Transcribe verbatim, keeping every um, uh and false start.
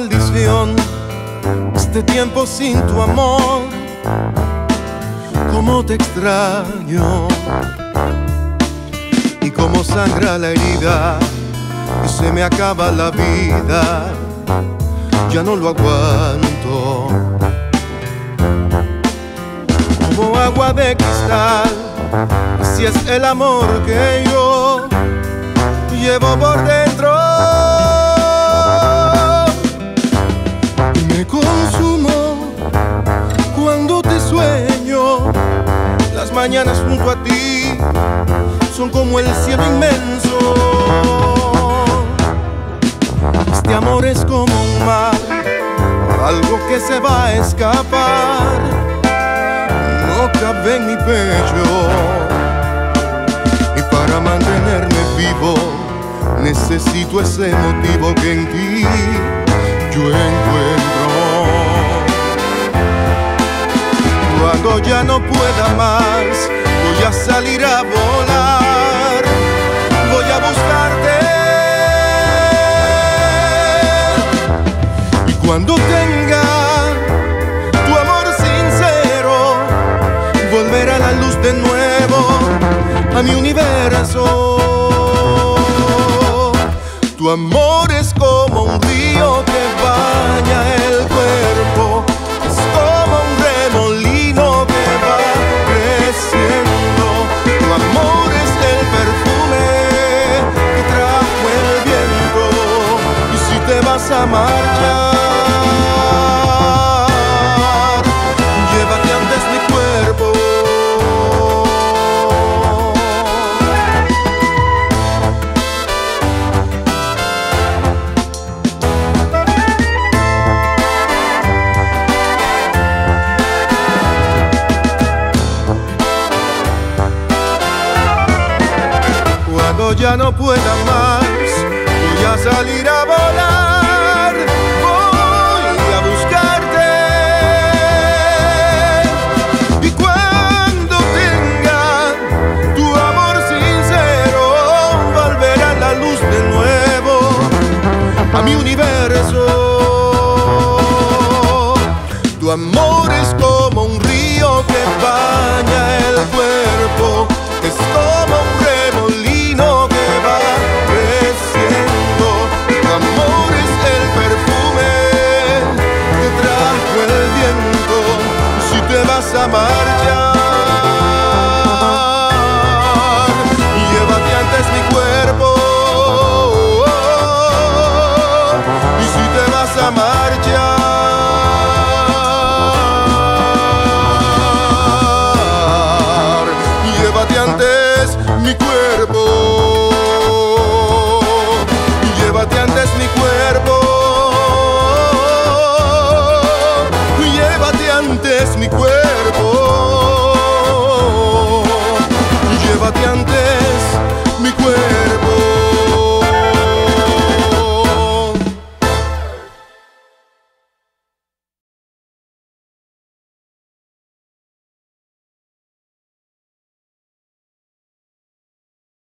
maldición, este tiempo sin tu amor. Cómo te extraño y cómo sangra la herida y se me acaba la vida. Ya no lo aguanto. Como agua de cristal, así es el amor que yo llevo por dentro. Me consumo cuando te sueño. Las mañanas junto a ti son como el cielo inmenso. Este amor es como un mar, algo que se va a escapar. No cabe en mi pecho, y para mantenerme vivo necesito ese motivo que en ti yo encuentro. Cuando ya no pueda más, voy a salir a volar. Voy a buscarte. Y cuando tenga tu amor sincero, volverá la luz de nuevo a mi universo. Tu amor es como un río que baña el cuerpo, es como un remolino que va creciendo. Tu amor es el perfume que trajo el viento, y si te vas a marchar, llévate antes mi cuerpo. Ya no pueda más, voy a salir a volar, voy a buscarte. Y cuando tenga tu amor sincero, volverá la luz de nuevo a mi universo. Tu amor es como un río que baña el cuerpo, es como un remolino a marchar.